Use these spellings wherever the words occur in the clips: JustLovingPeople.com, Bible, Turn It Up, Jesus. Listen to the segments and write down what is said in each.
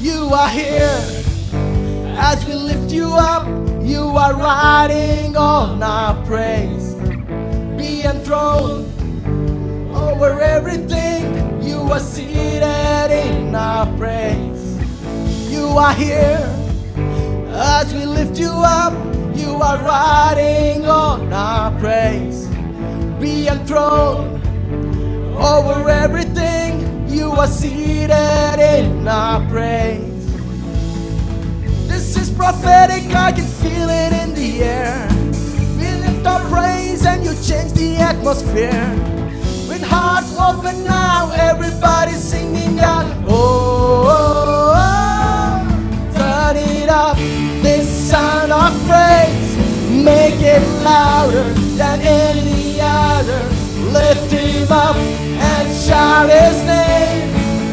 you are here. As we lift you up, you are riding on our praise. Be enthroned over everything, you are seated in our praise. You are here. As we lift you up, you are riding on our praise. Be enthroned over everything, you are seated in our praise. This is prophetic, I can feel it in the air. We lift our praise and you change the atmosphere. With hearts open now, everybody singing out, oh, oh, oh, turn it up, this sound of praise. Make it louder than any other. Lift him up and shout his name.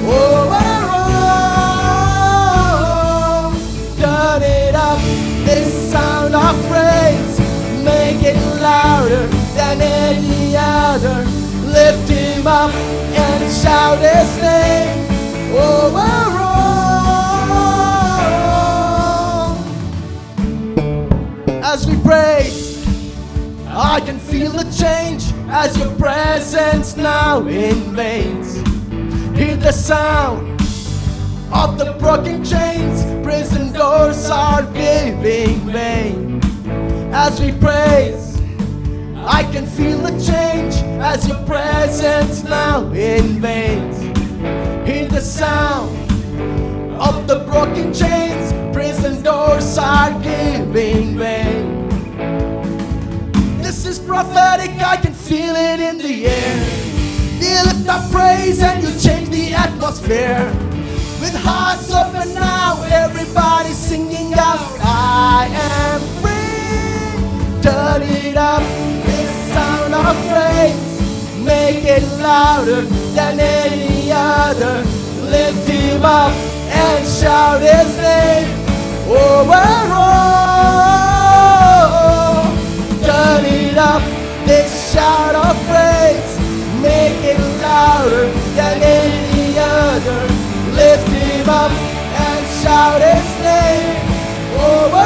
Oh, oh, oh, turn it up, this sound of praise. Make it louder than any other. Lift him up and shout his name. Oh, oh, oh. As we praise, I can feel the change as your presence now invades. Hear the sound of the broken chains, prison doors are giving way. As we praise, I can feel the change as your presence now invades. Hear the sound of the broken chains, prison doors are giving way. This is prophetic, I can feel it in the air. You lift up praise and you change the atmosphere. With hearts open now, everybody singing out, I am free. Turn it up, this sound of praise. Make it louder than any other. Lift him up and shout his name. Oh, oh, oh, turn it up, this shout of praise. Make it louder than any other. Lift him up and shout his name. Oh, oh,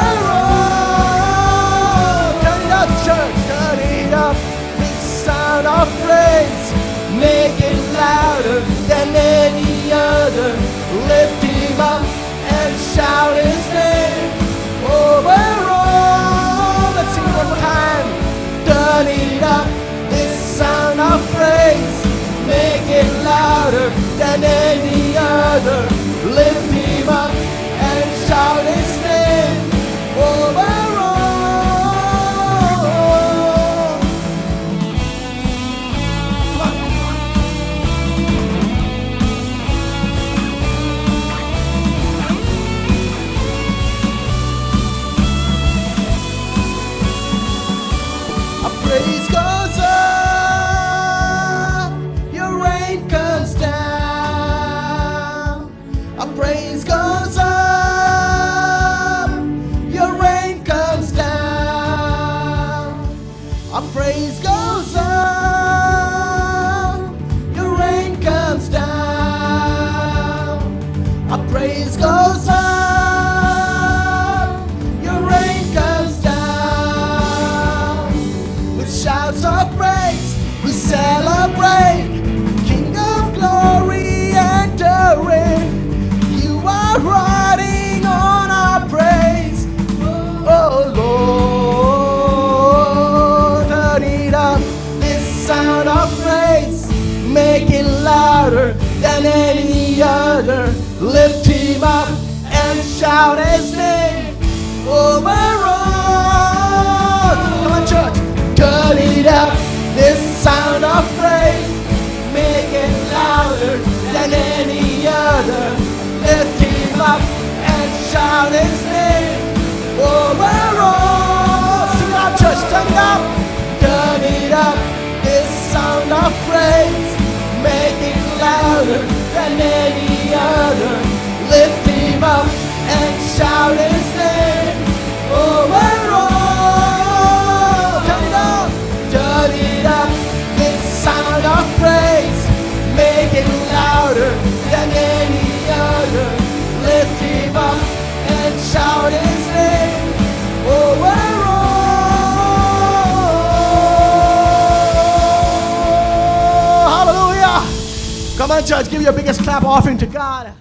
oh, turn it up, church, turn it up, this sound of praise. Make it louder than any other. Lift him up and shout his name. Oh, oh, let's sing one more time. Turn it up, this sound of praise. Make it louder than any other. Lift him up and shout his name. Oh, than any other. Lift him up and shout his name. Oh, come on, church. Turn it up, this sound of praise. Make it louder than any other. Lift him up and shout his name. Oh, sing out, church, turn it up. Turn it up, this sound of praise. Make it louder than any other. Lift him up and shout his name. Come on, church, give your biggest clap offering to God.